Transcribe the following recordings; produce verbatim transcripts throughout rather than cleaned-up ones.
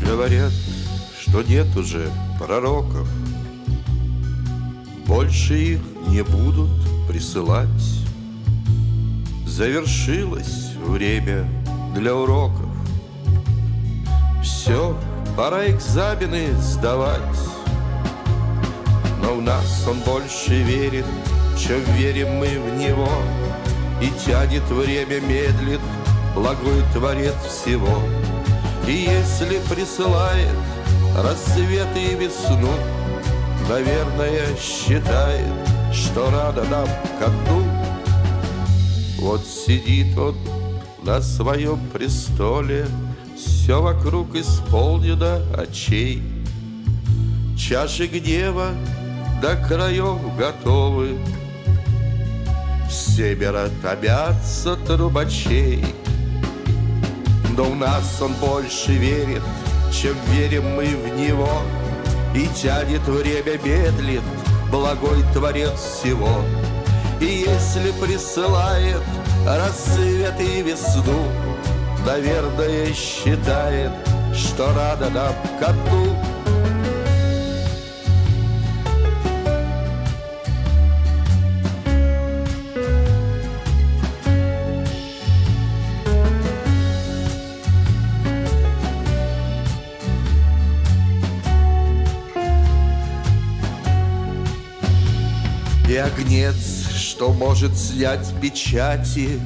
Говорят, что нет уже пророков, больше их не будут присылать. Завершилось время для уроков, все, пора экзамены сдавать. Но в нас он больше верит, чем верим мы в него, и тянет время, медлит, благой творец всего. И если присылает рассвет и весну, наверное, считает, что рада нам ко дну. Вот сидит он на своем престоле, все вокруг исполнено очей. Чаши гнева до краев готовы, семеро томятся трубачей. Но в нас он больше верит, чем верим мы в него, и тянет время, медлит, благой творец всего. И если присылает рассвет и весну, наверное, считает, что рада нам ко дну. И огнец, что может снять печати,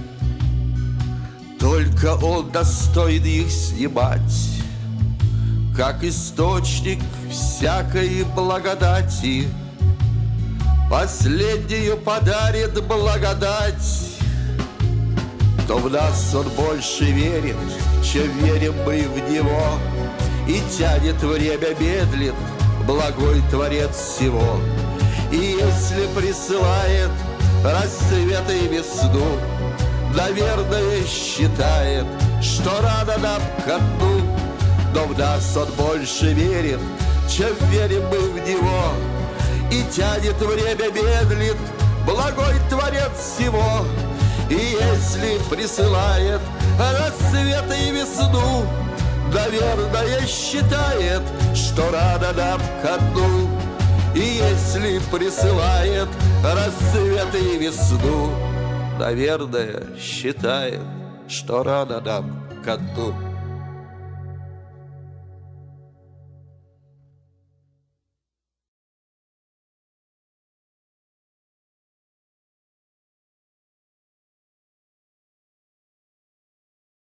только он достоин их снимать. Как источник всякой благодати, последнюю подарит благодать. То в нас он больше верит, чем верим мы в него, и тянет время, медлит, благой творец всего. И если присылает рассвет и весну, наверное, считает, что рада нам ко дну. Но в нас он больше верит, чем верим мы в него, и тянет время, медлит, благой творец всего. И если присылает рассвет и весну, наверное, считает, что рада нам ко дну. И если присылает рассвет и весну, наверное, считает, что рано нам ко дну.